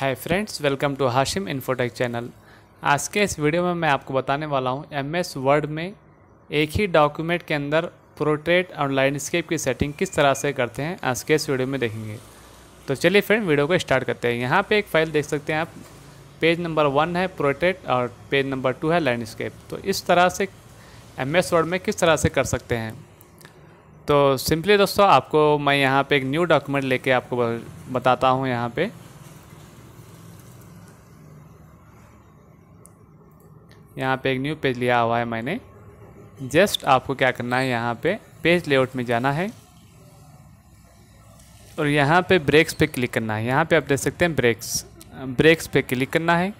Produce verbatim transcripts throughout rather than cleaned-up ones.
Hi friends, welcome to Hashim infotech channel. आज के इस वीडियो में मैं आपको बताने वाला हूं एमएस वर्ड में एक ही डॉक्यूमेंट के अंदर पोर्ट्रेट और लैंडस्केप की सेटिंग किस तरह से करते हैं, आज के इस वीडियो में देखेंगे। तो चलिए फ्रेंड, वीडियो को स्टार्ट करते हैं। यहां पे एक फ़ाइल देख सकते हैं आप, पेज नंबर वन है पोर्ट्रेट और पेज नंबर टू है लैंडस्केप। तो इस तरह से एमएस वर्ड में किस तरह से कर सकते हैं। तो सिंपली दोस्तों, आपको मैं यहाँ पर एक न्यू डॉक्यूमेंट लेके आपको बताता हूँ। यहाँ पर यहाँ पे एक न्यू पेज लिया हुआ है मैंने। जस्ट आपको क्या करना है, यहाँ पे पेज लेआउट में जाना है और यहाँ पे ब्रेक्स पे क्लिक करना है। यहाँ पे आप देख सकते हैं ब्रेक्स ब्रेक्स पे क्लिक करना है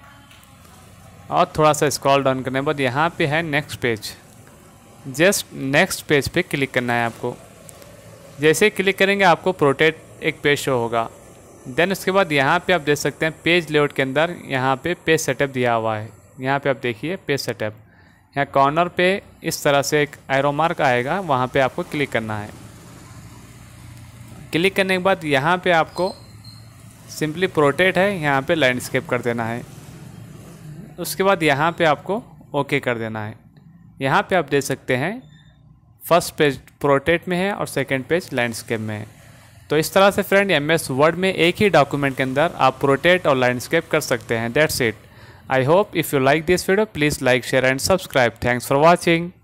और थोड़ा सा स्क्रॉल डाउन करने के बाद यहाँ पे है next page. Just next page पे क्लिक करना है आपको। जैसे क्लिक करेंगे आपको पोर्ट्रेट एक पेज शो होगा। देन उसके बाद यहाँ पर आप देख सकते हैं पेज लेआउट के अंदर यहाँ पे पेज सेटअप दिया हुआ है। यहाँ पे आप देखिए पेज सेटअप, यहाँ कॉर्नर पे इस तरह से एक एरो मार्क आएगा, वहाँ पे आपको क्लिक करना है। क्लिक करने के बाद यहाँ पे आपको सिंपली पोर्ट्रेट है, यहाँ पे लैंडस्केप कर देना है। उसके बाद यहाँ पे आपको ओके कर देना है। यहाँ पे आप देख सकते हैं फर्स्ट पेज पोर्ट्रेट में है और सेकेंड पेज लैंडस्केप में है। तो इस तरह से फ्रेंड एम एस वर्ड में एक ही डॉक्यूमेंट के अंदर आप पोर्ट्रेट और लैंडस्केप कर सकते हैं। That's it. I hope if you like this video, please like, share and subscribe. Thanks for watching.